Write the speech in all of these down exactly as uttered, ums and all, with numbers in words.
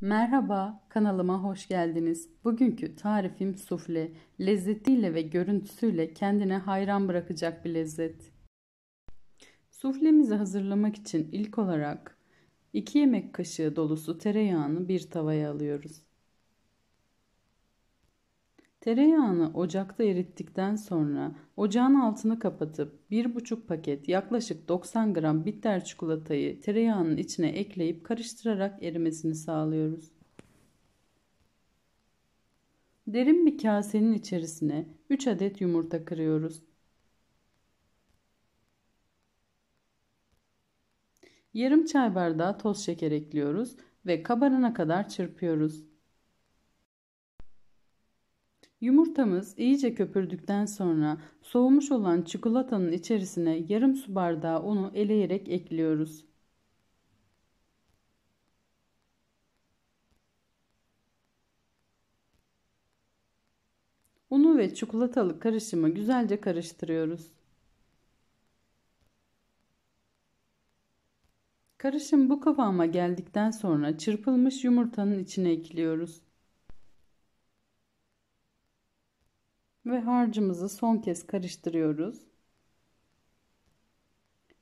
Merhaba, kanalıma hoş geldiniz. Bugünkü tarifim sufle. Lezzetiyle ve görüntüsüyle kendine hayran bırakacak bir lezzet. Suflemizi hazırlamak için ilk olarak iki yemek kaşığı dolusu tereyağını bir tavaya alıyoruz. Tereyağını ocakta erittikten sonra ocağın altını kapatıp bir buçuk paket yaklaşık doksan gram bitter çikolatayı tereyağının içine ekleyip karıştırarak erimesini sağlıyoruz. Derin bir kasenin içerisine üç adet yumurta kırıyoruz. Yarım çay bardağı toz şeker ekliyoruz ve kabarana kadar çırpıyoruz. Yumurtamız iyice köpürdükten sonra soğumuş olan çikolatanın içerisine yarım su bardağı unu eleyerek ekliyoruz. Unu ve çikolatalı karışımı güzelce karıştırıyoruz. Karışım bu kıvama geldikten sonra çırpılmış yumurtanın içine ekliyoruz. Ve harcımızı son kez karıştırıyoruz.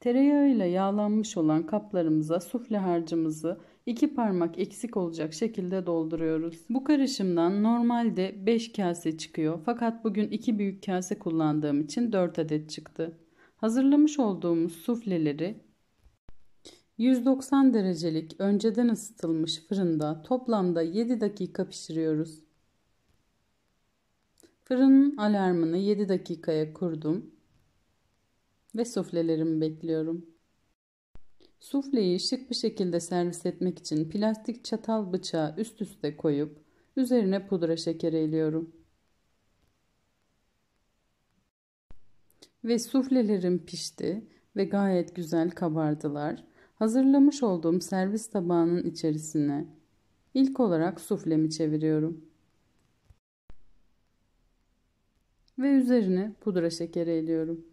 Tereyağıyla yağlanmış olan kaplarımıza sufle harcımızı iki parmak eksik olacak şekilde dolduruyoruz. Bu karışımdan normalde beş kase çıkıyor, fakat bugün iki büyük kase kullandığım için dört adet çıktı. Hazırlamış olduğumuz sufleleri yüz doksan derecelik önceden ısıtılmış fırında toplamda yedi dakika pişiriyoruz. Fırının alarmını yedi dakikaya kurdum ve suflelerimi bekliyorum. Sufleyi şık bir şekilde servis etmek için plastik çatal bıçağı üst üste koyup üzerine pudra şekeri eliyorum. Ve suflelerim pişti ve gayet güzel kabardılar. Hazırlamış olduğum servis tabağının içerisine ilk olarak suflemi çeviriyorum. Ve üzerine pudra şekeri eliyorum.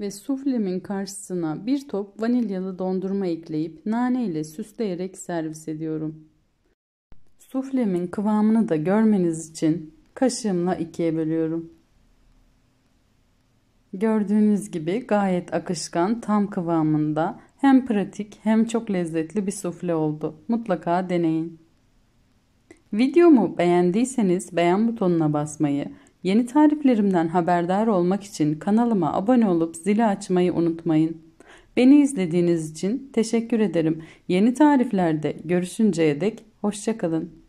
Ve suflemin karşısına bir top vanilyalı dondurma ekleyip nane ile süsleyerek servis ediyorum. Suflemin kıvamını da görmeniz için kaşığımla ikiye bölüyorum. Gördüğünüz gibi gayet akışkan, tam kıvamında, hem pratik hem çok lezzetli bir sufle oldu. Mutlaka deneyin. Videomu beğendiyseniz beğen butonuna basmayı, yeni tariflerimden haberdar olmak için kanalıma abone olup zili açmayı unutmayın. Beni izlediğiniz için teşekkür ederim. Yeni tariflerde görüşünceye dek hoşça kalın.